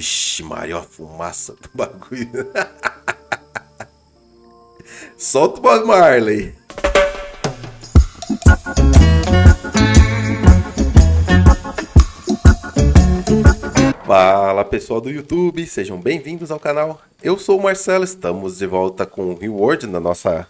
Vixe, Maria, a fumaça do bagulho. Solta o Bob Marley. Fala pessoal do YouTube, sejam bem-vindos ao canal. Eu sou o Marcelo, estamos de volta com o Rimworld na nossa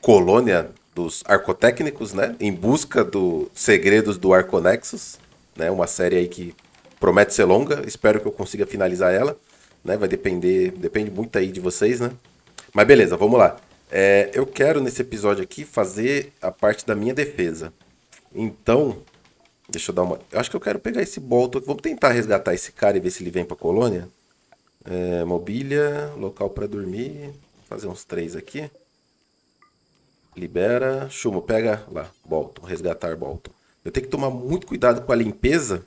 colônia dos arcotécnicos, né? Em busca dos segredos do Arconexus, né? Uma série aí que promete ser longa, espero que eu consiga finalizar ela, né? Vai depende muito aí de vocês, né? Mas beleza, vamos lá. Eu quero nesse episódio aqui fazer a parte da minha defesa. Então, deixa eu dar uma... Eu acho que eu quero pegar esse Bolton. Vamos tentar resgatar esse cara e ver se ele vem pra colônia. Mobília, local pra dormir. Vou fazer uns 3 aqui. Libera. Chumbo, pega lá. Bolton, resgatar Bolton. Eu tenho que tomar muito cuidado com a limpeza.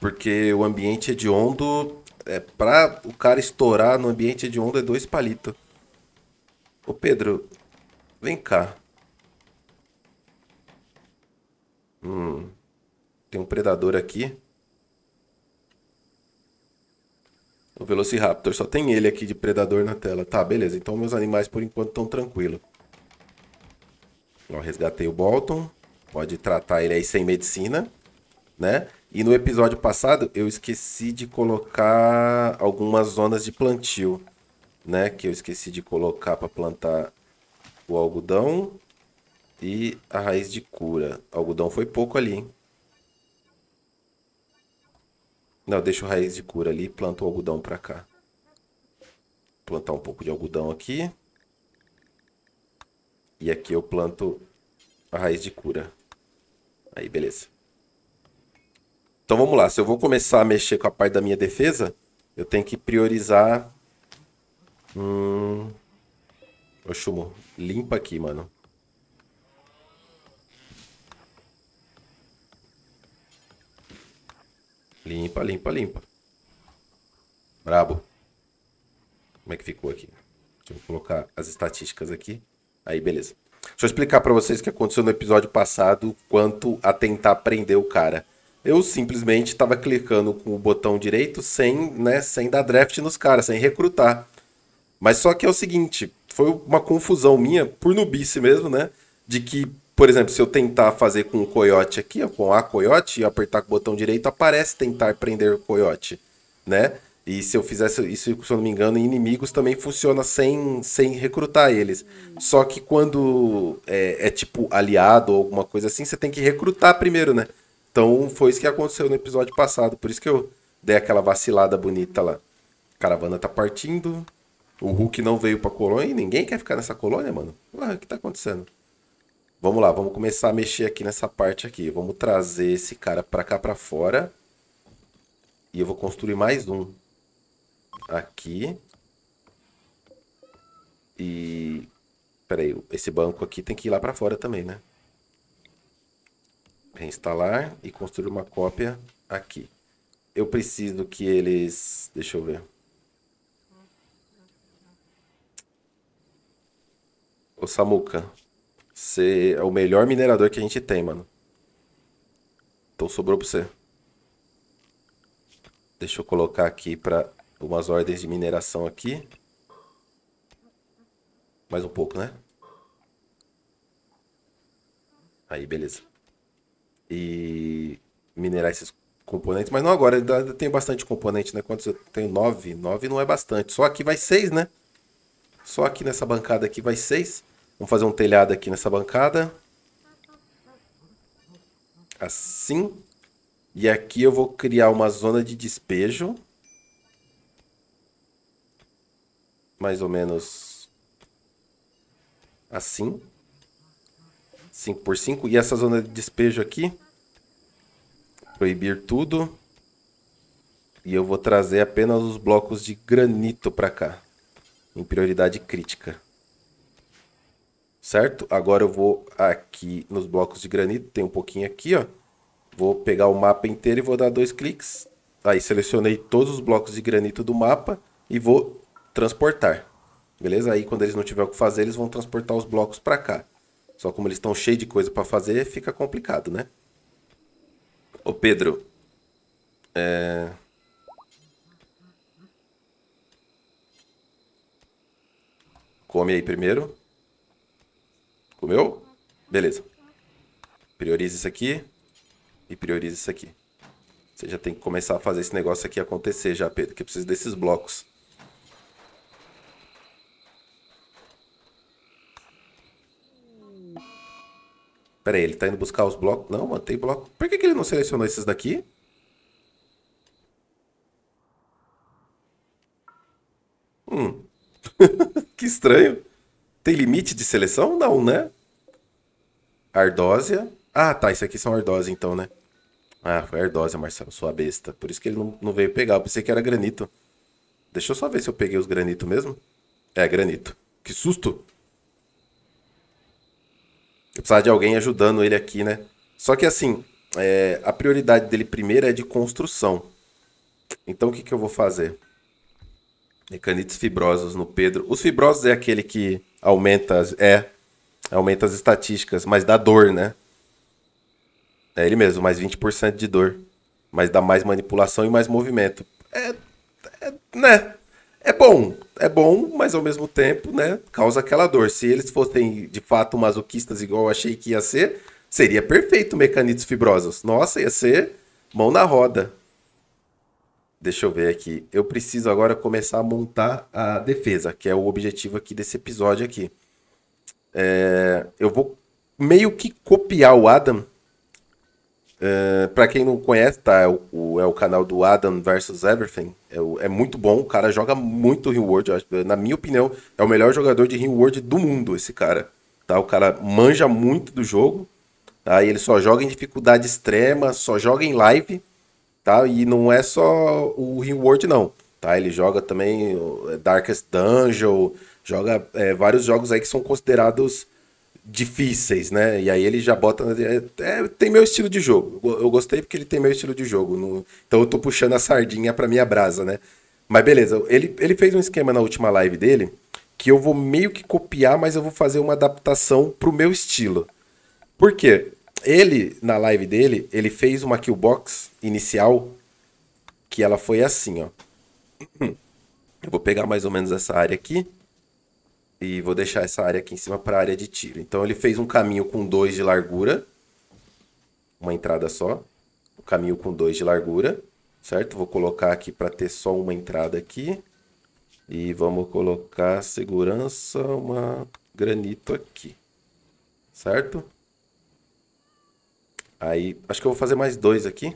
Porque o ambiente hediondo... pra o cara estourar no ambiente hediondo é 2 palitos. Ô Pedro, vem cá. Tem um predador aqui. O Velociraptor, só tem ele aqui de predador na tela. Tá, beleza, então meus animais por enquanto estão tranquilos. Ó, resgatei o Bolton. Pode tratar ele aí sem medicina, né? E no episódio passado eu esqueci de colocar algumas zonas de plantio, né? Que eu esqueci de colocar para plantar o algodão e a raiz de cura. O algodão foi pouco ali, hein? Não, deixa o raiz de cura ali e planta o algodão pra cá. Plantar um pouco de algodão aqui. E aqui eu planto a raiz de cura. Aí, beleza. Então vamos lá. Se eu vou começar a mexer com a parte da minha defesa, eu tenho que priorizar... Ô, Chumo, limpa aqui, mano. Limpa, limpa, limpa. Brabo. Como é que ficou aqui? Deixa eu colocar as estatísticas aqui. Aí, beleza. Deixa eu explicar pra vocês o que aconteceu no episódio passado quanto a tentar prender o cara. Eu simplesmente estava clicando com o botão direito sem, né, sem dar draft nos caras, sem recrutar. Mas só que é o seguinte, foi uma confusão minha, por nubice mesmo, né? De que... Por exemplo, se eu tentar fazer com o coiote aqui, ó, com a coiote, e apertar com o botão direito, aparece tentar prender o coiote, né? E se eu fizesse isso, se eu não me engano, em inimigos também funciona sem recrutar eles. Só que quando é tipo aliado ou alguma coisa assim, você tem que recrutar primeiro, né? Então foi isso que aconteceu no episódio passado, por isso que eu dei aquela vacilada bonita lá. A caravana tá partindo, o Hulk não veio pra colônia, e ninguém quer ficar nessa colônia, mano. Ué, o que tá acontecendo? Vamos lá, vamos começar a mexer aqui nessa parte aqui. Vamos trazer esse cara pra cá, pra fora. E eu vou construir mais um. Aqui. E... Peraí, esse banco aqui tem que ir lá pra fora também, né? Reinstalar e construir uma cópia aqui. Eu preciso que eles... Deixa eu ver. Ô, Samuca... Você é o melhor minerador que a gente tem, mano. Então sobrou pra você. Deixa eu colocar aqui pra umas ordens de mineração aqui. Mais um pouco, né? Aí, beleza. E minerar esses componentes. Mas não agora, ainda tenho bastante componente, né? Quantos eu tenho? 9. 9 não é bastante. Só aqui vai 6, né? Só aqui nessa bancada aqui vai 6. Vamos fazer um telhado aqui nessa bancada. Assim. E aqui eu vou criar uma zona de despejo. Mais ou menos assim. 5x5. E essa zona de despejo aqui. Proibir tudo. E eu vou trazer apenas os blocos de granito para cá. Em prioridade crítica. Certo? Agora eu vou aqui nos blocos de granito, tem um pouquinho aqui, ó. Vou pegar o mapa inteiro e vou dar 2 cliques. Aí selecionei todos os blocos de granito do mapa e vou transportar. Beleza? Aí quando eles não tiverem o que fazer, eles vão transportar os blocos para cá. Só como eles estão cheios de coisa para fazer, fica complicado, né? Ô Pedro, Come aí primeiro. Comeu? Beleza. Prioriza isso aqui. E prioriza isso aqui. Você já tem que começar a fazer esse negócio aqui acontecer já, Pedro. Que eu preciso desses blocos. Pera aí, ele tá indo buscar os blocos? Não, mano, tem bloco. Por que que ele não selecionou esses daqui? Que estranho. Tem limite de seleção? Não, né? Ardósia. Ah, tá. Isso aqui são Ardósia, então, né? Ah, foi Ardósia, Marcelo. Sua besta. Por isso que ele não veio pegar. Eu pensei que era granito. Deixa eu só ver se eu peguei os granitos mesmo. É, granito. Que susto! Eu precisava de alguém ajudando ele aqui, né? Só que assim, a prioridade dele primeiro é de construção. Então, o que que eu vou fazer? Mecanites fibrosos no Pedro. Os fibrosos é aquele que aumenta aumenta as estatísticas, mas dá dor, né? É ele mesmo, mais 20% de dor. Mas dá mais manipulação e mais movimento. Né? É bom, mas ao mesmo tempo, né? Causa aquela dor. Se eles fossem, de fato, masoquistas igual eu achei que ia ser, seria perfeito mecanites fibrosos. Nossa, ia ser mão na roda. Deixa eu ver aqui. Eu preciso agora começar a montar a defesa, que é o objetivo aqui desse episódio aqui. Eu vou meio que copiar o Adam. Pra quem não conhece, tá? É o canal do Adam vs Everything. É muito bom. O cara joga muito Rimworld. Na minha opinião, é o melhor jogador de Rimworld do mundo, esse cara. Tá? O cara manja muito do jogo. Tá? E ele só joga em dificuldade extrema, só joga em live. Tá? E não é só o Rimworld, não. Tá? Ele joga também Darkest Dungeon, joga vários jogos aí que são considerados difíceis, né? E aí ele já bota... tem meu estilo de jogo. Eu gostei porque ele tem meu estilo de jogo. Então eu tô puxando a sardinha pra minha brasa, né? Mas beleza, ele fez um esquema na última live dele que eu vou meio que copiar, mas eu vou fazer uma adaptação pro meu estilo. Por quê? Ele, na live dele, ele fez uma killbox inicial que ela foi assim, ó. Eu vou pegar mais ou menos essa área aqui e vou deixar essa área aqui em cima para a área de tiro. Então ele fez um caminho com 2 de largura, uma entrada só, um caminho com 2 de largura, certo? Vou colocar aqui para ter só uma entrada aqui e vamos colocar segurança, uma granito aqui, certo? Aí, acho que eu vou fazer mais 2 aqui,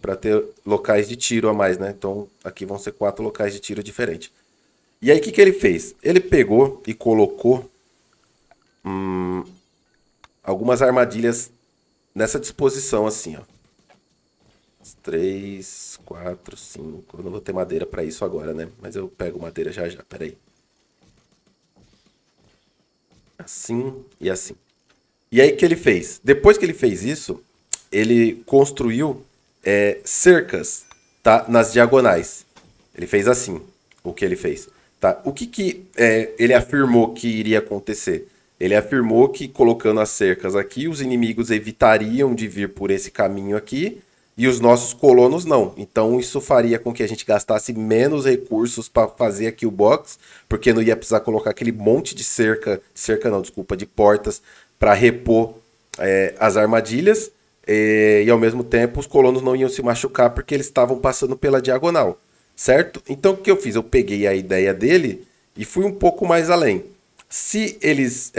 para ter locais de tiro a mais, né? Então, aqui vão ser 4 locais de tiro diferentes. E aí, o que que ele fez? Ele pegou e colocou algumas armadilhas nessa disposição, assim, ó. 3, 4, 5... Eu não vou ter madeira para isso agora, né? Mas eu pego madeira já já, peraí. Assim e assim. E aí, o que ele fez? Depois que ele fez isso, ele construiu cercas, tá? Nas diagonais. Ele fez assim, o que ele fez. Tá? O que que ele afirmou que iria acontecer? Ele afirmou que colocando as cercas aqui, os inimigos evitariam de vir por esse caminho aqui e os nossos colonos não. Então, isso faria com que a gente gastasse menos recursos para fazer a killbox, porque não ia precisar colocar aquele monte de de portas, para repor as armadilhas e ao mesmo tempo os colonos não iam se machucar porque eles estavam passando pela diagonal, certo? Então o que eu fiz? Eu peguei a ideia dele e fui um pouco mais além. Se eles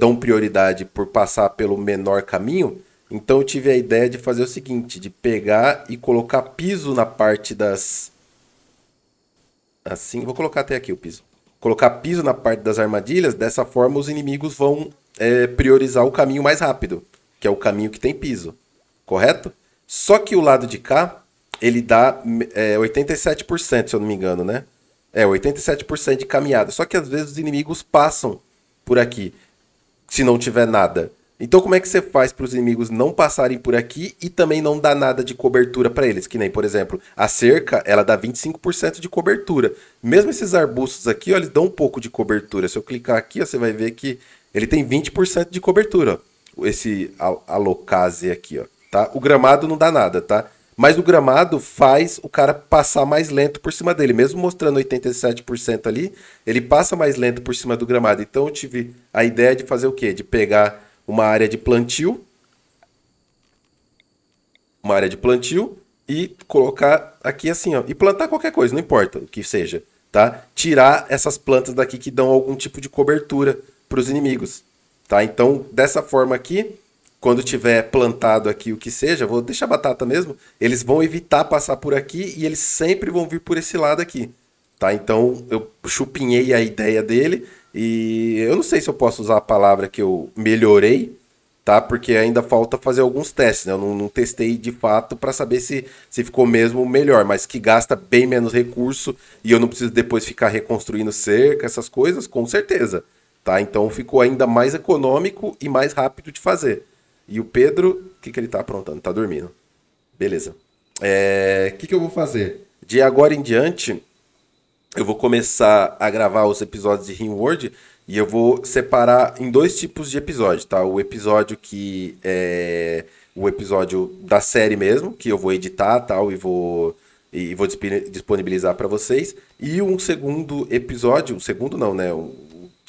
dão prioridade por passar pelo menor caminho, então eu tive a ideia de fazer o seguinte, de pegar e colocar piso na parte das... Assim, vou colocar até aqui o piso. Colocar piso na parte das armadilhas, dessa forma os inimigos vão... priorizar o caminho mais rápido, que é o caminho que tem piso, correto? Só que o lado de cá, ele dá 87%, se eu não me engano, né? 87% de caminhada. Só que às vezes os inimigos passam por aqui, se não tiver nada. Então como é que você faz para os inimigos não passarem por aqui e também não dar nada de cobertura para eles? Que nem, por exemplo, a cerca, ela dá 25% de cobertura. Mesmo esses arbustos aqui, ó, eles dão um pouco de cobertura. Se eu clicar aqui, ó, você vai ver que ele tem 20% de cobertura, ó. Esse alocase aqui, ó, tá? O gramado não dá nada, tá? Mas o gramado faz o cara passar mais lento por cima dele. Mesmo mostrando 87% ali, ele passa mais lento por cima do gramado. Então eu tive a ideia de fazer o quê? De pegar uma área de plantio. Uma área de plantio e colocar aqui assim, ó. E plantar qualquer coisa, não importa o que seja, tá? Tirar essas plantas daqui que dão algum tipo de cobertura para os inimigos, tá? Então, dessa forma aqui, quando tiver plantado aqui o que seja, vou deixar batata mesmo, eles vão evitar passar por aqui e eles sempre vão vir por esse lado aqui, tá? Então, eu chupinhei a ideia dele e eu não sei se eu posso usar a palavra que eu melhorei, tá? Porque ainda falta fazer alguns testes, né? Eu não testei de fato para saber se ficou mesmo melhor, mas que gasta bem menos recurso e eu não preciso depois ficar reconstruindo cerca, essas coisas, com certeza, tá? Então ficou ainda mais econômico e mais rápido de fazer. E o Pedro, o que ele tá aprontando? Tá dormindo. Beleza. Que eu vou fazer? De agora em diante, eu vou começar a gravar os episódios de Rimworld. E eu vou separar em dois tipos de episódio, tá? O episódio que é o episódio da série mesmo, que eu vou editar tal, e vou disponibilizar para vocês. E um segundo episódio, um segundo não, né?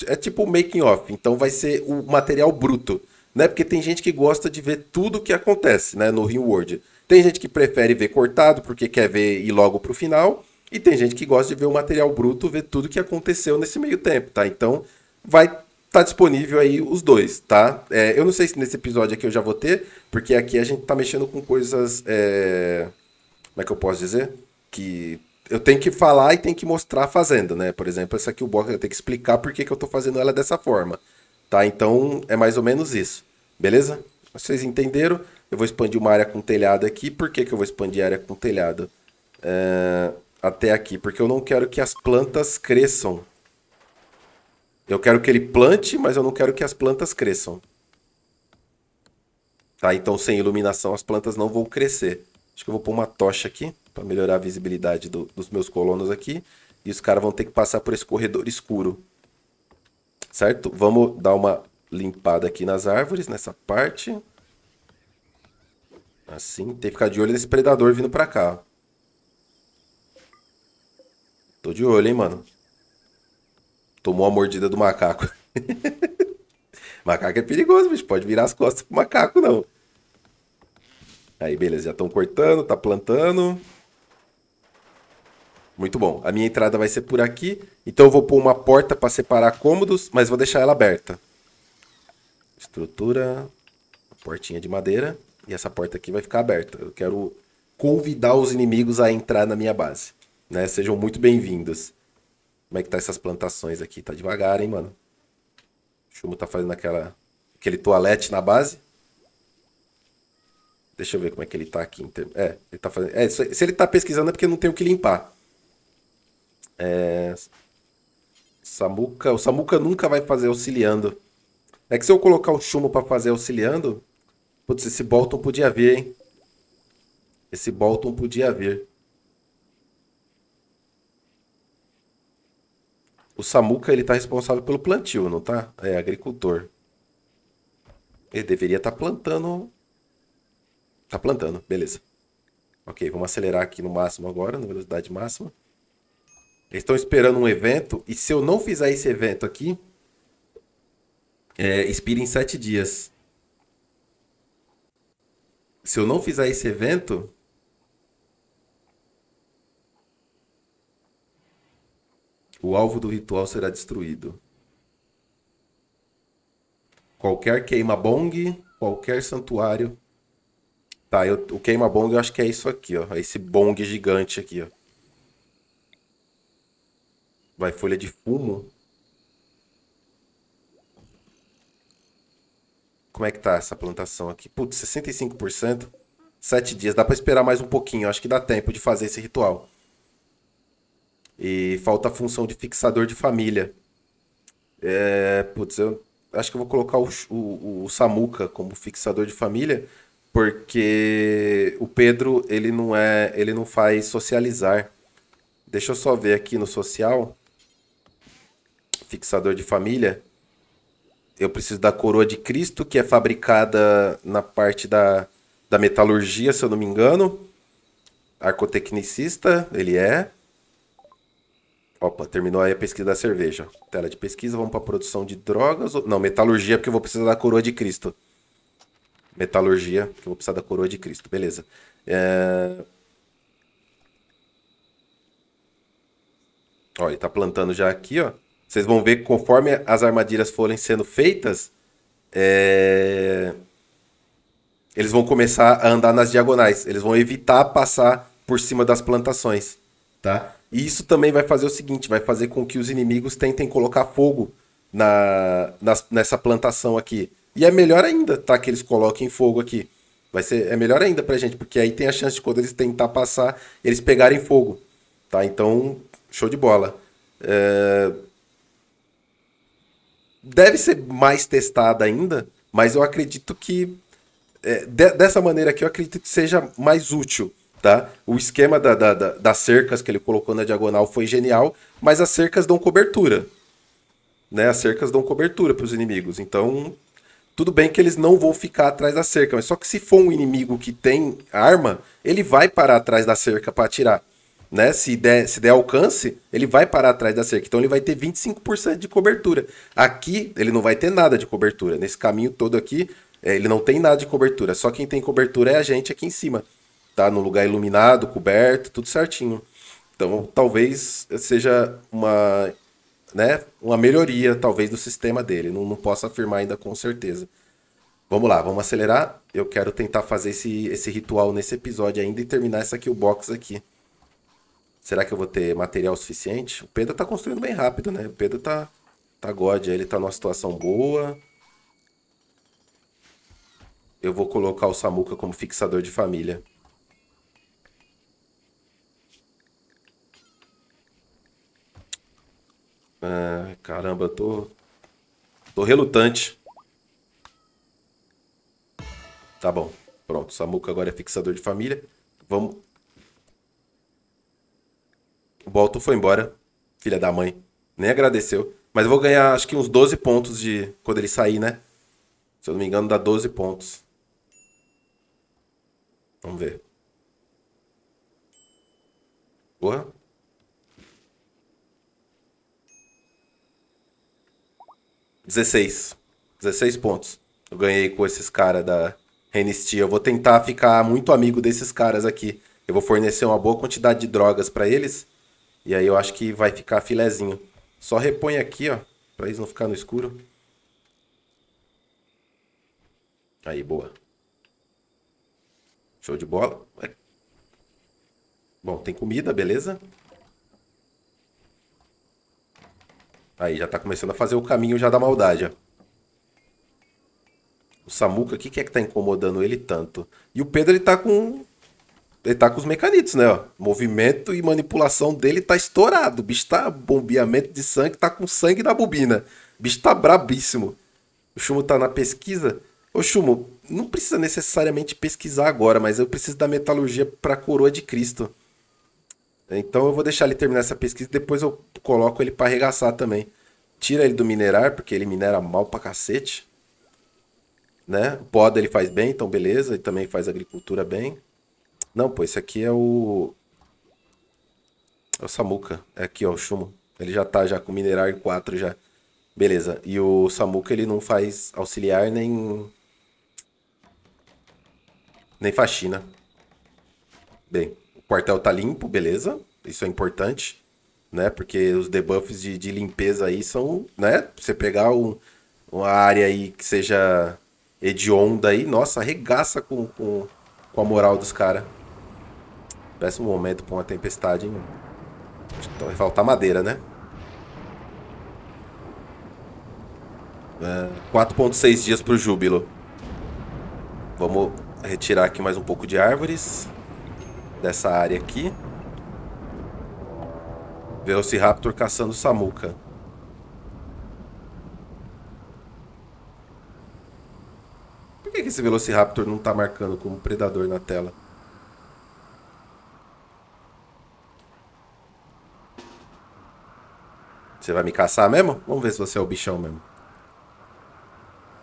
É tipo o making of, então vai ser o material bruto, né? Porque tem gente que gosta de ver tudo o que acontece, né, no Rimworld. Tem gente que prefere ver cortado porque quer ver e ir logo pro final. E tem gente que gosta de ver o material bruto, ver tudo o que aconteceu nesse meio tempo, tá? Então vai estar disponível aí os dois, tá? Eu não sei se nesse episódio aqui eu já vou ter, porque aqui a gente tá mexendo com coisas, como é que eu posso dizer? Que eu tenho que falar e tenho que mostrar fazendo, né? Por exemplo, essa aqui o box eu tenho que explicar por que que eu tô fazendo ela dessa forma, tá? Então é mais ou menos isso, beleza? Vocês entenderam? Eu vou expandir uma área com telhado aqui. Por que que eu vou expandir a área com telhado? Até aqui, porque eu não quero que as plantas cresçam. Eu quero que ele plante, mas eu não quero que as plantas cresçam. Tá, então sem iluminação as plantas não vão crescer. Acho que eu vou pôr uma tocha aqui, para melhorar a visibilidade dos meus colonos aqui. E os caras vão ter que passar por esse corredor escuro. Certo? Vamos dar uma limpada aqui nas árvores, nessa parte. Assim, tem que ficar de olho nesse predador vindo pra cá. Tô de olho, hein, mano. Tomou a mordida do macaco. Macaco é perigoso, bicho. Pode virar as costas pro macaco, não. Aí, beleza. Já estão cortando, tá plantando. Muito bom. A minha entrada vai ser por aqui. Então eu vou pôr uma porta para separar cômodos, mas vou deixar ela aberta. Estrutura. Portinha de madeira. E essa porta aqui vai ficar aberta. Eu quero convidar os inimigos a entrar na minha base, né? Sejam muito bem-vindos. Como é que tá essas plantações aqui? Tá devagar, hein, mano? O Chumo tá fazendo aquele toalete na base. Deixa eu ver como é que ele tá aqui. Ele tá fazendo... se ele tá pesquisando é porque não tem o que limpar. Samuca... O Samuca nunca vai fazer auxiliando. É que se eu colocar o Chumo pra fazer auxiliando... Putz, esse Bolton podia vir, hein? Esse Bolton podia vir. O Samuca, ele tá responsável pelo plantio, não tá? É agricultor. Ele deveria estar plantando. Tá plantando, beleza. Ok, vamos acelerar aqui no máximo agora, na velocidade máxima. Eles estão esperando um evento, e se eu não fizer esse evento aqui, expira em 7 dias. Se eu não fizer esse evento... O alvo do ritual será destruído. Qualquer queima-bong, qualquer santuário. Tá, o queima-bong eu acho que é isso aqui, ó. É esse bong gigante aqui, ó. Vai folha de fumo. Como é que tá essa plantação aqui? Putz, 65%. 7 dias, dá pra esperar mais um pouquinho. Acho que dá tempo de fazer esse ritual. E falta a função de fixador de família. Putz, eu acho que eu vou colocar o Samuca como fixador de família, porque o Pedro, ele não faz socializar. Deixa eu só ver aqui no social. Fixador de família. Eu preciso da coroa de Cristo, que é fabricada na parte da metalurgia, se eu não me engano. Arcotecnicista, ele é. Opa, terminou aí a pesquisa da cerveja. Tela de pesquisa, vamos para produção de drogas. Não, metalurgia, porque eu vou precisar da coroa de Cristo. Metalurgia, porque eu vou precisar da coroa de Cristo. Beleza. Ó, ele tá plantando já aqui, ó. Vocês vão ver que conforme as armadilhas forem sendo feitas, eles vão começar a andar nas diagonais. Eles vão evitar passar por cima das plantações, tá? E isso também vai fazer o seguinte, vai fazer com que os inimigos tentem colocar fogo nessa plantação aqui. E é melhor ainda, tá? Que eles coloquem fogo aqui. É melhor ainda pra gente, porque aí tem a chance de quando eles tentar passar, eles pegarem fogo, tá? Então, show de bola. Deve ser mais testada ainda, mas eu acredito que... dessa maneira aqui eu acredito que seja mais útil, tá? O esquema das cercas que ele colocou na diagonal foi genial, mas as cercas dão cobertura, né? As cercas dão cobertura para os inimigos, então tudo bem que eles não vão ficar atrás da cerca, mas só que se for um inimigo que tem arma, ele vai parar atrás da cerca para atirar, né? Se der alcance, ele vai parar atrás da cerca, então ele vai ter 25% de cobertura. Aqui ele não vai ter nada de cobertura, nesse caminho todo aqui ele não tem nada de cobertura, só quem tem cobertura é a gente aqui em cima, tá? No lugar iluminado, coberto, tudo certinho. Então, talvez seja uma, né, uma melhoria, talvez, do sistema dele. Não posso afirmar ainda com certeza. Vamos lá, vamos acelerar. Eu quero tentar fazer esse ritual nesse episódio ainda e terminar essa killbox aqui. Será que eu vou ter material suficiente? O Pedro tá construindo bem rápido, né? O Pedro tá god, ele tá numa situação boa... Eu vou colocar o Samuka como fixador de família. Ah, caramba, eu tô relutante. Tá bom, pronto. Samuka agora é fixador de família. Vamos. O Bolton foi embora. Filha da mãe. Nem agradeceu. Mas eu vou ganhar acho que uns 12 pontos de quando ele sair, né? Se eu não me engano, dá 12 pontos. Vamos ver. Porra. Dezesseis pontos. Eu ganhei com esses caras da Renistia. Eu vou tentar ficar muito amigo desses caras aqui. Eu vou fornecer uma boa quantidade de drogas pra eles. E aí eu acho que vai ficar filezinho. Só repõe aqui, ó. Pra eles não ficarem no escuro. Aí, boa. Show de bola. Bom, tem comida, beleza? Aí, já tá começando a fazer o caminho já da maldade, ó. O Samuka, o que é que tá incomodando ele tanto? E o Pedro, ele tá com os mecanitos, né, ó. Movimento e manipulação dele tá estourado. O bicho tá bombeamento de sangue, tá com sangue na bobina. O bicho tá brabíssimo. O Shumo tá na pesquisa... Ô, Shumo, não precisa necessariamente pesquisar agora, mas eu preciso da metalurgia para a coroa de Cristo. Então eu vou deixar ele terminar essa pesquisa e depois eu coloco ele para arregaçar também. Tira ele do minerar, porque ele minera mal pra cacete. Né? Poda ele faz bem, então beleza. Ele também faz agricultura bem. Não, pô, esse aqui é o... É o Samuka. É aqui, ó, o Shumo. Ele já tá já com minerar 4 já. Beleza. E o Samuka, ele não faz auxiliar nem faxina. Bem, o quartel tá limpo, beleza? Isso é importante, né? Porque os debuffs de limpeza aí são, né? Você pegar uma área aí que seja hedionda aí, nossa, arregaça com a moral dos caras. Péssimo momento pra uma tempestade, hein? Então vai faltar madeira, né? 4.6 dias pro júbilo. Vamos... retirar aqui mais um pouco de árvores dessa área aqui. Velociraptor caçando Samuka. Por que esse Velociraptor não tá marcando como predador na tela? Você vai me caçar mesmo? Vamos ver se você é o bichão mesmo.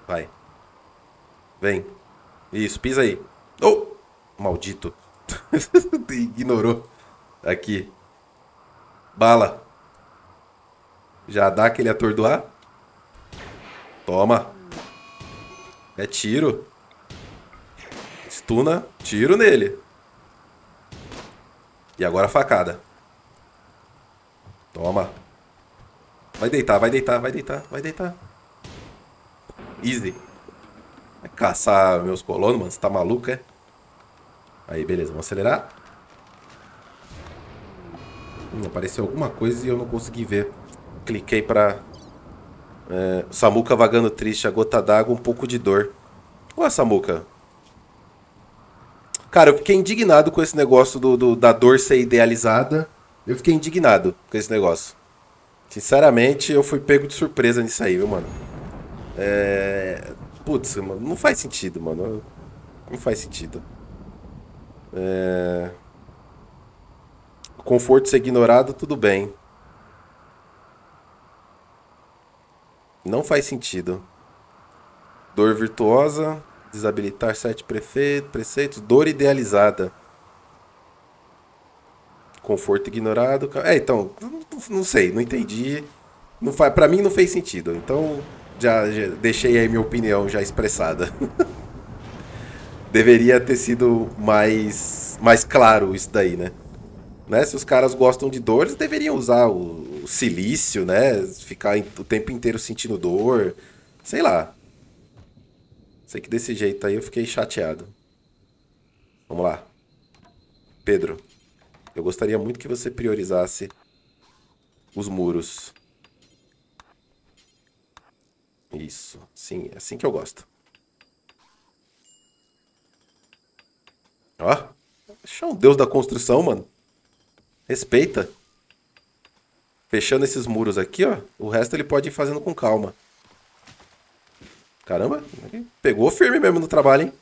Vai. Vem. Isso, pisa aí. Oh! Maldito. Ignorou. Aqui. Bala. Já dá aquele atordoar. Toma. É tiro. Stuna. Tiro nele. E agora a facada. Toma. Vai deitar, vai deitar, vai deitar, vai deitar. Easy. Vai caçar meus colonos, mano. Você tá maluco, é? Aí, beleza. Vamos acelerar. Apareceu alguma coisa e eu não consegui ver. Cliquei pra... Samuca vagando triste. A gota d'água, um pouco de dor. Ué, Samuca. Cara, eu fiquei indignado com esse negócio da dor ser idealizada. Eu fiquei indignado com esse negócio. Sinceramente, eu fui pego de surpresa nisso aí, viu, mano? Putz, mano, não faz sentido, mano. Não faz sentido. Conforto ser ignorado, tudo bem. Não faz sentido. Dor virtuosa. Desabilitar 7 preceitos. Dor idealizada. Conforto ignorado. Então, não sei, não entendi. Não faz, pra mim não fez sentido. Então, já deixei aí minha opinião já expressada. Deveria ter sido mais claro isso daí, né? Se os caras gostam de dor, eles deveriam usar o silício, né? Ficar o tempo inteiro sentindo dor. Sei lá. Sei que desse jeito aí eu fiquei chateado. Vamos lá. Pedro, eu gostaria muito que você priorizasse os muros. Isso. Sim, é assim que eu gosto. Ó. Deixa um deus da construção, mano. Respeita. Fechando esses muros aqui, ó. O resto ele pode ir fazendo com calma. Caramba. Pegou firme mesmo no trabalho, hein?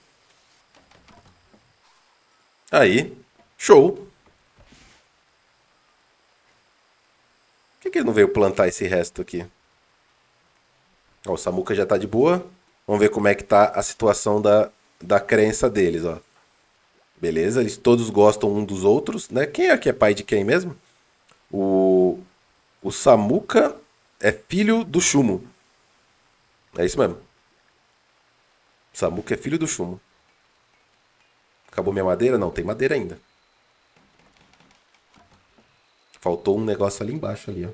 Aí. Show. Por que ele não veio plantar esse resto aqui? Ó, o Samuca já tá de boa. Vamos ver como é que tá a situação da crença deles, ó. Beleza, eles todos gostam um dos outros, né? Quem aqui é pai de quem mesmo? O Samuca é filho do Shumo. É isso mesmo. O Samuca é filho do Shumo. Acabou minha madeira? Não, tem madeira ainda. Faltou um negócio ali embaixo, ali, ó.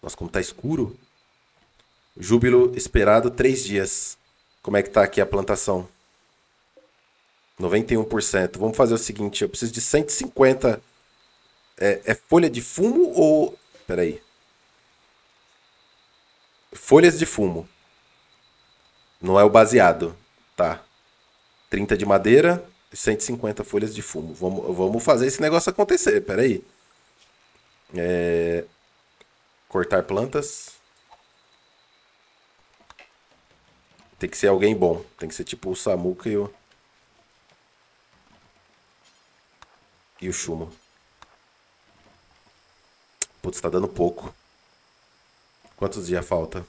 Nossa, como tá escuro. Júbilo esperado 3 dias. Como é que tá aqui a plantação? 91%. Vamos fazer o seguinte, eu preciso de 150. É folha de fumo ou... Peraí. Folhas de fumo. Não é o baseado. Tá. 30 de madeira e 150 folhas de fumo. Vamos fazer esse negócio acontecer. Peraí. Cortar plantas. Tem que ser alguém bom. Tem que ser tipo o Samuca e o... E o Shumo. Putz, tá dando pouco. Quantos dias falta?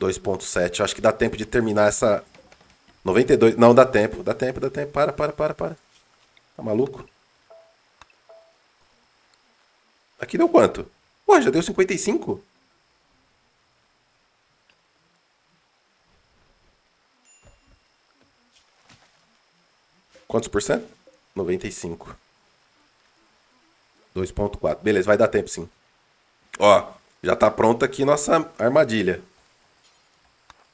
2.7. Acho que dá tempo de terminar essa... 92... Não, dá tempo. Dá tempo, dá tempo. Para. Tá maluco? Aqui deu quanto? Pô, já deu 55? Quantos por cento? 95. 2.4. Beleza, vai dar tempo sim. Ó, já tá pronta aqui nossa armadilha.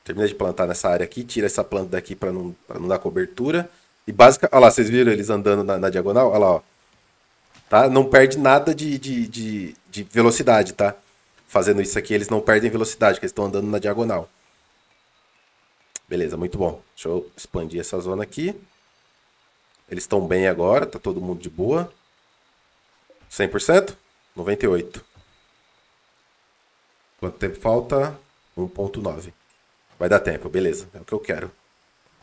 Termina de plantar nessa área aqui. Tira essa planta daqui pra não dar cobertura. E basicamente... Olha lá, vocês viram eles andando na diagonal? Olha lá, ó. Tá? Não perde nada de velocidade, tá? Fazendo isso aqui, eles não perdem velocidade, porque eles estão andando na diagonal. Beleza, muito bom. Deixa eu expandir essa zona aqui. Eles estão bem agora, tá todo mundo de boa. 100%? 98. Quanto tempo falta? 1.9. Vai dar tempo, beleza. É o que eu quero.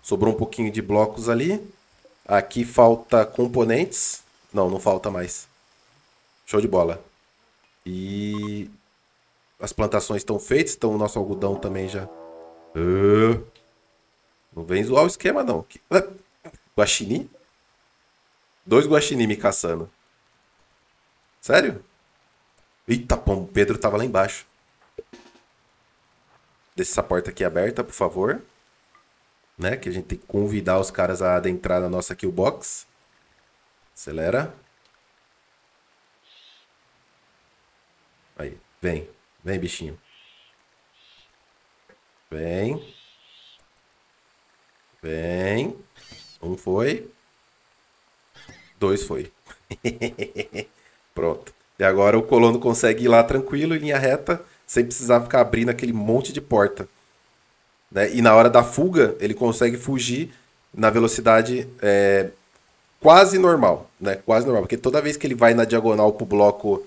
Sobrou um pouquinho de blocos ali. Aqui falta componentes. Não, não falta mais. Show de bola. E... As plantações estão feitas, então o nosso algodão também já... Não vem zoar o esquema, não. Guaxini? Dois guaxini me caçando. Sério? Eita, pô, o Pedro tava lá embaixo. Deixa essa porta aqui aberta, por favor. Né? Que a gente tem que convidar os caras a adentrar na nossa killbox. Acelera. Aí, vem. Vem, bichinho. Vem. Vem. Um foi. Dois foi. Pronto. E agora o colono consegue ir lá tranquilo, em linha reta, sem precisar ficar abrindo aquele monte de porta. Né? E na hora da fuga, ele consegue fugir na velocidade quase normal. Né? Quase normal. Porque toda vez que ele vai na diagonal pro bloco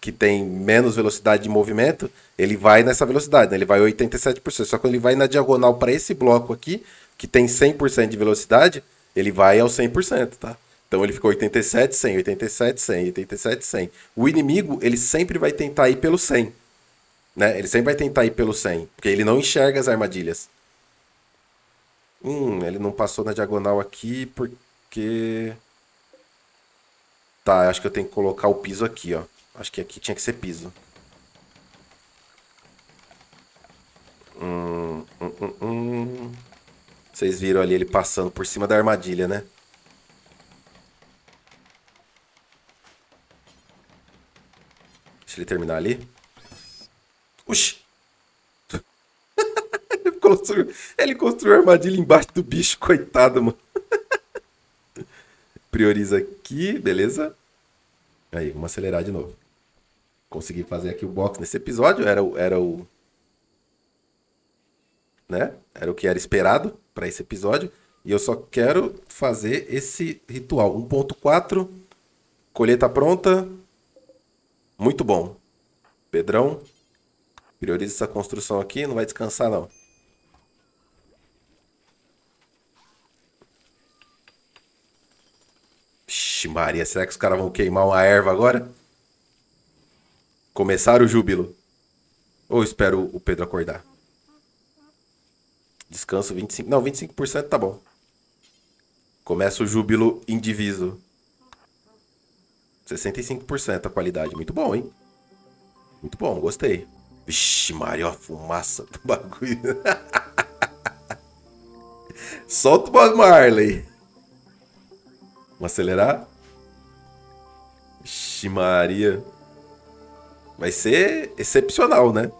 que tem menos velocidade de movimento, ele vai nessa velocidade, né? Ele vai 87%. Só que quando ele vai na diagonal para esse bloco aqui, que tem 100% de velocidade, ele vai ao 100%, tá? Então ele ficou 87, 100, 87, 100, 87, 100. O inimigo, ele sempre vai tentar ir pelo 100, né? Ele sempre vai tentar ir pelo 100, porque ele não enxerga as armadilhas. Ele não passou na diagonal aqui porque... Tá, acho que eu tenho que colocar o piso aqui, ó. Acho que aqui tinha que ser piso. Vocês viram ali ele passando por cima da armadilha, né? Deixa ele terminar ali. Oxi! Ele construiu a armadilha embaixo do bicho, coitado, mano. Prioriza aqui, beleza? Aí, vamos acelerar de novo. Consegui fazer aqui o box nesse episódio. Era o que era esperado para esse episódio. E eu só quero fazer esse ritual. 1.4. Colheita pronta. Muito bom. Pedrão, prioriza essa construção aqui. Não vai descansar, não. Vixe Maria, será que os caras vão queimar uma erva agora? Começar o júbilo. Ou espero o Pedro acordar? Descanso 25%. Não, 25% tá bom. Começa o júbilo indiviso. 65% a qualidade. Muito bom, hein? Muito bom, gostei. Vixe, Maria, ó, a fumaça do bagulho. Solta o Bob Marley. Vamos acelerar? Vixe, Maria. Vai ser excepcional, né?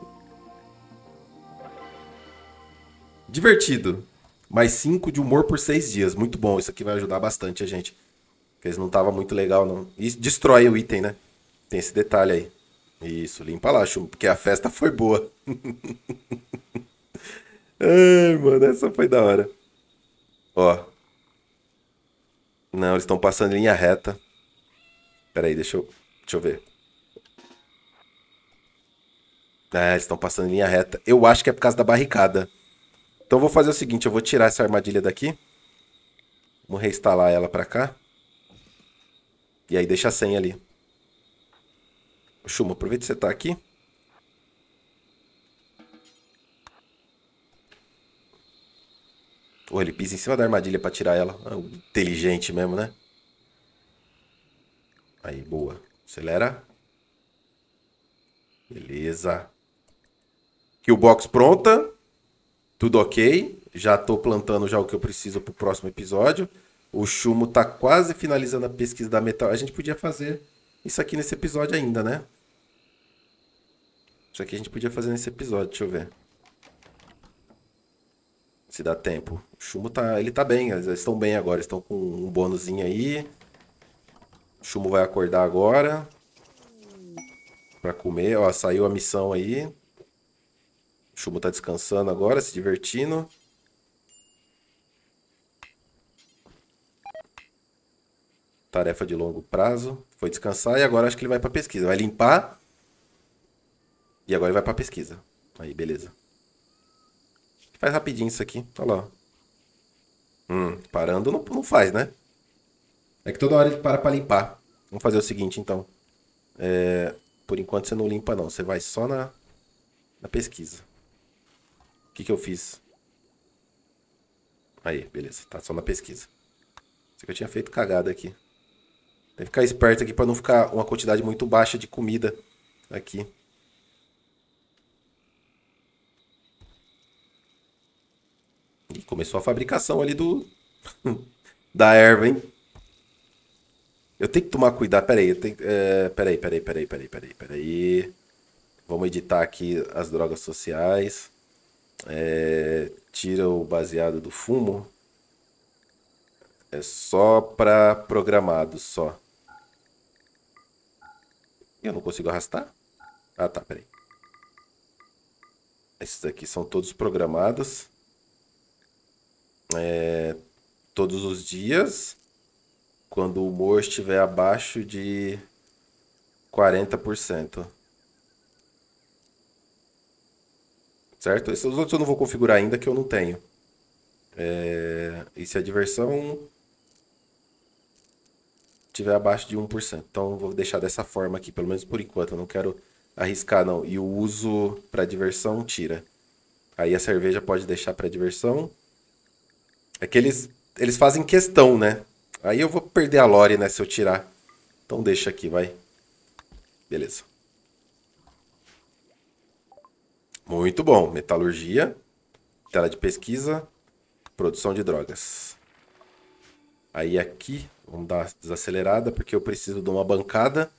Divertido. Mais 5 de humor por 6 dias. Muito bom. Isso aqui vai ajudar bastante a gente. Porque eles não estavam muito legal, não. E destrói o item, né? Tem esse detalhe aí. Isso, limpa lá, chumbo. Porque a festa foi boa. Ai, mano, essa foi da hora. Ó. Não, eles estão passando em linha reta. Pera aí, deixa eu ver. Ah, eles estão passando em linha reta. Eu acho que é por causa da barricada. Então eu vou fazer o seguinte, eu vou tirar essa armadilha daqui. Vou reinstalar ela pra cá. E aí deixa a senha ali. Chuma, aproveita que você tá aqui. Pô, ele pisa em cima da armadilha pra tirar ela. Ah, inteligente mesmo, né? Aí, boa. Acelera. Beleza. Killbox pronta. Tudo ok, já tô plantando já o que eu preciso pro próximo episódio. O Chumo tá quase finalizando a pesquisa da metal. A gente podia fazer isso aqui nesse episódio ainda, né? Isso aqui a gente podia fazer nesse episódio, deixa eu ver. Se dá tempo. O Chumo tá, ele tá bem, eles estão bem agora, estão com um bônusinho aí. O Chumo vai acordar agora. Pra comer, ó, saiu a missão aí. O Chumo tá descansando agora, se divertindo. Tarefa de longo prazo. Foi descansar e agora acho que ele vai pra pesquisa. Vai limpar. E agora ele vai pra pesquisa. Aí, beleza. Faz rapidinho isso aqui. Olha lá. Parando não faz, né? É que toda hora ele para pra limpar. Vamos fazer o seguinte, então. Por enquanto você não limpa, não. Você vai só na pesquisa. O que eu fiz? Aí, beleza. Tá só na pesquisa. Isso que eu tinha feito cagada aqui. Tem que ficar esperto aqui pra não ficar uma quantidade muito baixa de comida aqui. E começou a fabricação ali do... da erva, hein? Eu tenho que tomar cuidado. Pera aí, eu tenho... Pera aí. Vamos editar aqui as drogas sociais. Tira o baseado do fumo. É só para programado, só. Eu não consigo arrastar? Ah, tá, peraí. Esses aqui são todos programados. Todos os dias. Quando o humor estiver abaixo de 40%. Certo? Esses outros eu não vou configurar ainda, que eu não tenho. E se a diversão estiver abaixo de 1%. Então vou deixar dessa forma aqui, pelo menos por enquanto. Eu não quero arriscar, não. E o uso para diversão tira. Aí a cerveja pode deixar para diversão. É que eles fazem questão, né? Aí eu vou perder a lore, né, se eu tirar. Então deixa aqui, vai. Beleza. Muito bom. Metalurgia. Tela de pesquisa. Produção de drogas. Aí aqui, vamos dar uma desacelerada, porque eu preciso de uma bancada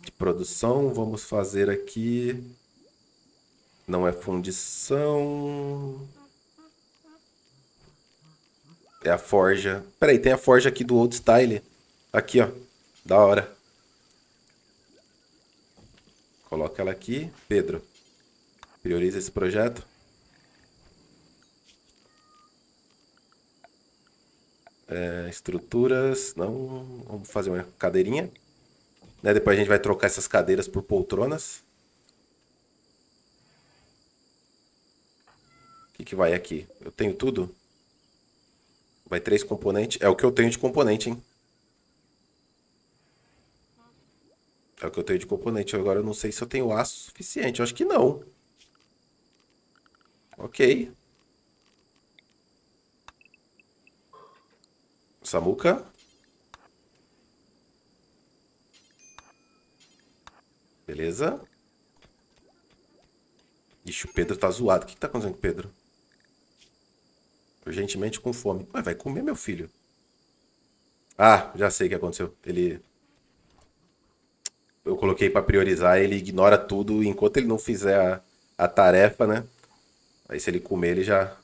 de produção. Vamos fazer aqui... Não é fundição... É a forja. Peraí, tem a forja aqui do Old Style. Aqui, ó. Da hora. Coloca ela aqui. Pedro, prioriza esse projeto. Estruturas. Não. Vamos fazer uma cadeirinha. Né? Depois a gente vai trocar essas cadeiras por poltronas. O que que vai aqui? Eu tenho tudo? Vai 3 componentes. É o que eu tenho de componente, hein? É o que eu tenho de componente. Agora eu não sei se eu tenho aço suficiente. Eu acho que não. Ok. Samuca. Beleza. Ixi, o Pedro tá zoado. O que tá acontecendo com o Pedro? Urgentemente com fome. Mas vai comer, meu filho. Ah, já sei o que aconteceu. Ele... Eu coloquei pra priorizar, ele ignora tudo enquanto ele não fizer a tarefa, né? Aí se ele comer, ele já...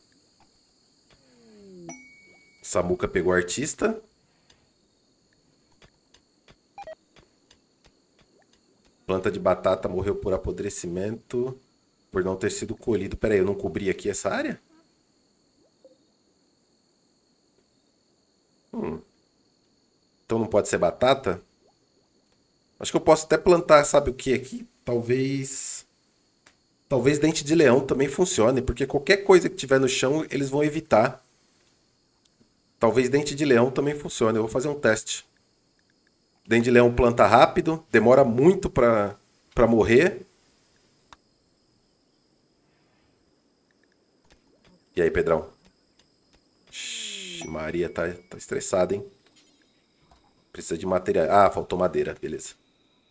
Samuca pegou o artista. Planta de batata morreu por apodrecimento, por não ter sido colhido. Pera aí, eu não cobri aqui essa área? Então não pode ser batata? Acho que eu posso até plantar, sabe o que aqui? Talvez dente de leão também funcione, porque qualquer coisa que tiver no chão eles vão evitar. Talvez dente de leão também funcione. Eu vou fazer um teste. Dente de leão planta rápido, demora muito pra morrer. E aí, Pedrão? Maria tá estressada, hein? Precisa de material. Ah, faltou madeira. Beleza.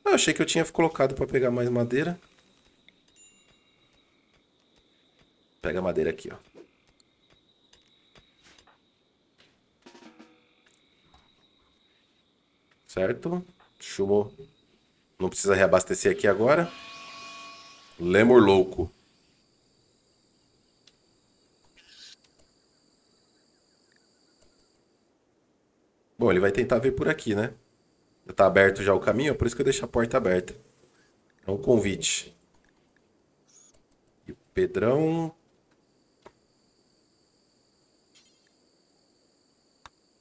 Eu achei que eu tinha colocado pra pegar mais madeira. Pega a madeira aqui, ó. Certo? Chumou. Não precisa reabastecer aqui agora. Lemur louco. Bom, ele vai tentar vir por aqui, né? Tá aberto já o caminho, por isso que eu deixo a porta aberta. É um convite. E o Pedrão...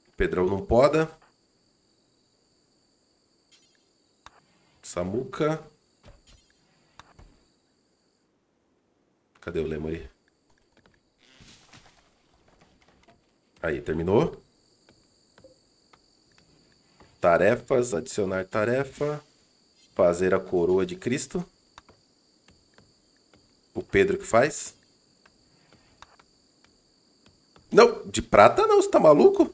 O Pedrão não poda. Samuca. Cadê o Lemur aí? Aí, terminou. Tarefas, adicionar tarefa, fazer a coroa de Cristo. O Pedro que faz. Não, de prata não, você tá maluco?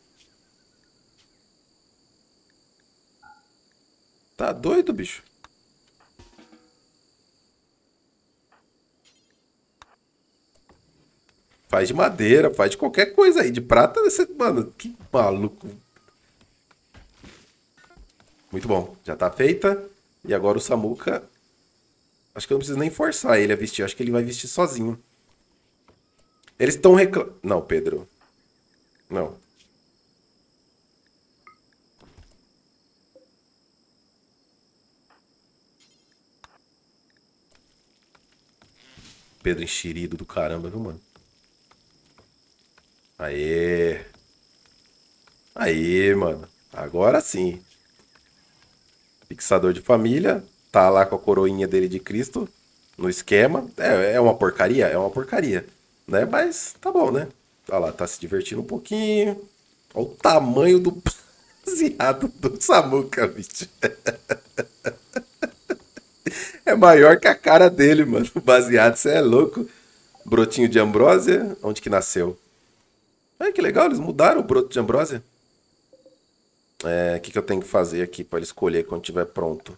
Tá doido, bicho? Faz de madeira, faz de qualquer coisa aí. De prata, você... Mano, que maluco. Muito bom. Já tá feita. E agora o Samuca... Acho que eu não preciso nem forçar ele a vestir. Acho que ele vai vestir sozinho. Eles estão reclamando... Não, Pedro. Não. Pedro enxerido do caramba, viu, mano? Aê! Aê, mano. Agora sim. Fixador de família. Tá lá com a coroinha dele de Cristo. No esquema. É uma porcaria? É uma porcaria. Né? Mas tá bom, né? Olha lá, tá se divertindo um pouquinho. Olha o tamanho do baseado do Samuca, bicho. É maior que a cara dele, mano. Baseado, você é louco. Brotinho de Ambrosia. Onde que nasceu? Ah, que legal, eles mudaram o broto de Ambrosia. O que eu tenho que fazer aqui para ele escolher quando estiver pronto?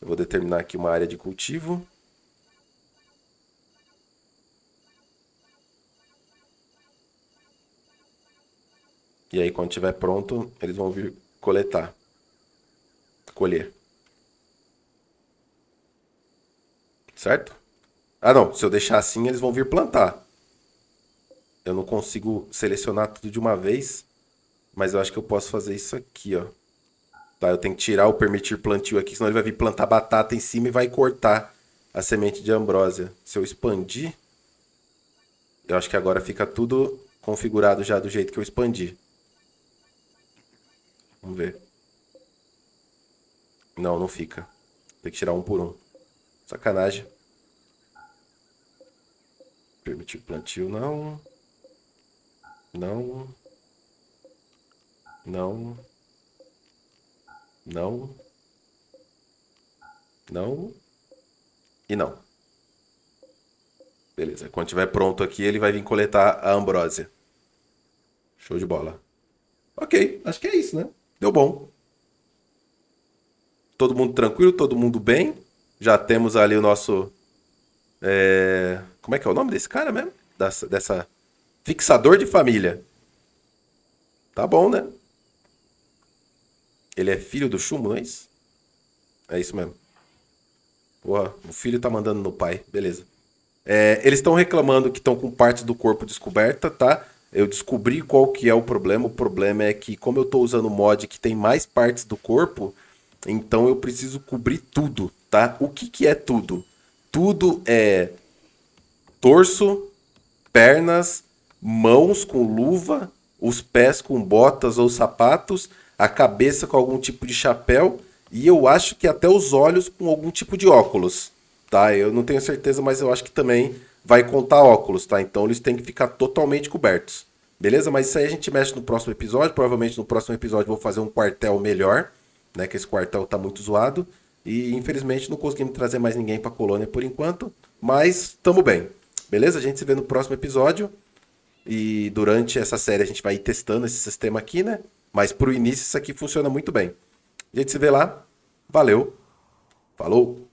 Eu vou determinar aqui uma área de cultivo. E aí, quando estiver pronto, eles vão vir coletar. Colher. Certo? Ah, não. Se eu deixar assim, eles vão vir plantar. Eu não consigo selecionar tudo de uma vez, mas eu acho que eu posso fazer isso aqui, ó. Tá, eu tenho que tirar o permitir plantio aqui, senão ele vai vir plantar batata em cima e vai cortar a semente de Ambrosia. Se eu expandir, eu acho que agora fica tudo configurado já do jeito que eu expandi. Vamos ver. Não, não fica. Tem que tirar um por um. Sacanagem. Permitir plantio, não... Não. Não. Não. Não. E não. Beleza. Quando estiver pronto aqui, ele vai vir coletar a Ambrosia. Show de bola. Ok. Acho que é isso, né? Deu bom. Todo mundo tranquilo, todo mundo bem. Já temos ali o nosso... Como é que é o nome desse cara mesmo? Dessa... Fixador de família. Tá bom, né? Ele é filho do Chumbo, não é isso? É isso mesmo. Porra, o filho tá mandando no pai. Beleza. Eles estão reclamando que estão com parte do corpo descoberta, tá? Eu descobri qual que é o problema. O problema é que, como eu tô usando mod que tem mais partes do corpo, então eu preciso cobrir tudo, tá? O que que é tudo? Tudo é torso, pernas... Mãos com luva, os pés com botas ou sapatos, a cabeça com algum tipo de chapéu e eu acho que até os olhos com algum tipo de óculos, tá? Eu não tenho certeza, mas eu acho que também vai contar óculos, tá? Então eles têm que ficar totalmente cobertos, beleza? Mas isso aí a gente mexe no próximo episódio, provavelmente no próximo episódio eu vou fazer um quartel melhor, né? Que esse quartel tá muito zoado e infelizmente não conseguimos trazer mais ninguém pra colônia por enquanto, mas tamo bem, beleza? A gente se vê no próximo episódio. E durante essa série a gente vai ir testando esse sistema aqui, né? Mas pro início isso aqui funciona muito bem. A gente se vê lá. Valeu. Falou.